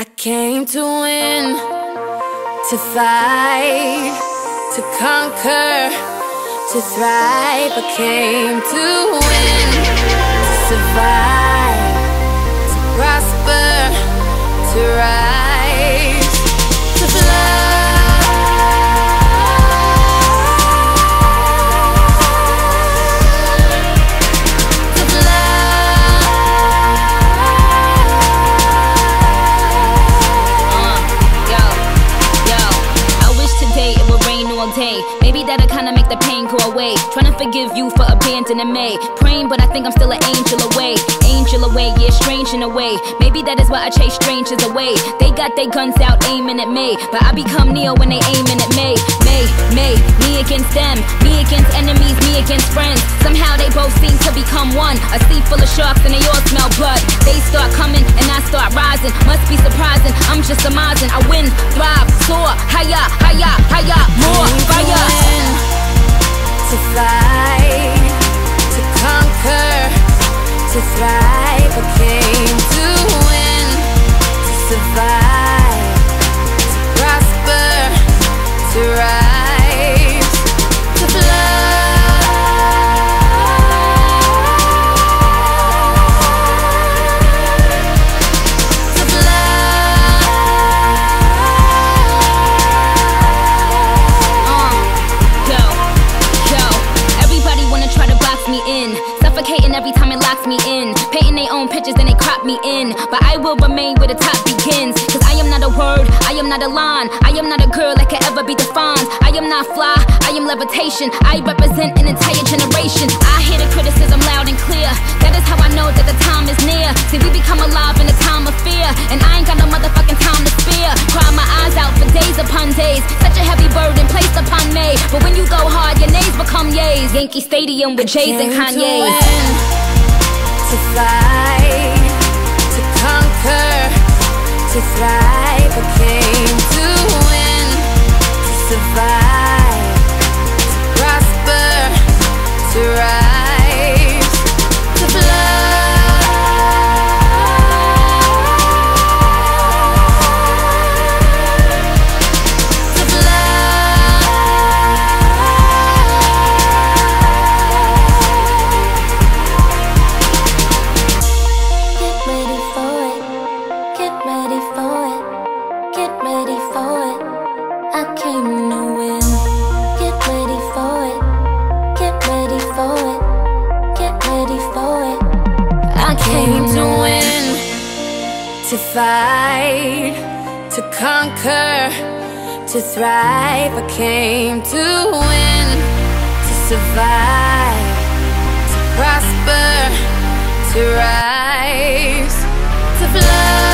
I came to win, to fight, to conquer, to thrive. I came to win, to survive, to prosper, to rise, to fly. Maybe that'll kinda make the pain go away. Tryna forgive you for abandoning me. Praying, but I think I'm still an angel away. Angel away, yeah, strange in a way. Maybe that is why I chase strangers away. They got their guns out aiming at me, but I become Neo when they aiming at me. Me, me against them. Me against enemies, me against friends. Somehow they both seem to become one. A sea full of sharks and they all smell blood. They start coming and I start rising. Must be surprising, I'm just surmising. I win, thrive, soar, higher, higher, higher, more fire. To fight, to conquer, to thrive. I came to win, to survive, to prosper, to rise, to fly. Every time it locks me in, painting their own pictures and they crop me in. But I will remain where the top begins, cause I am not a word, I am not a line. I am not a girl that can ever be defined. I am not fly, I am levitation. I represent an entire generation. I hear the criticism loud and clear. That is how I know that the time is near. See, we become alive in a time of fear, and I ain't got no motherfucking time to spare. Cry my eyes out for days upon days, such a heavy burden placed upon me. But when you go hard, your nays become yays. Yankee Stadium with Jays and Kanye's. To fight, to conquer, to thrive. I came to win, to survive, to prosper, to rise, to fly. To fight, to conquer, to thrive. I came to win, to survive, to prosper, to rise, to fly.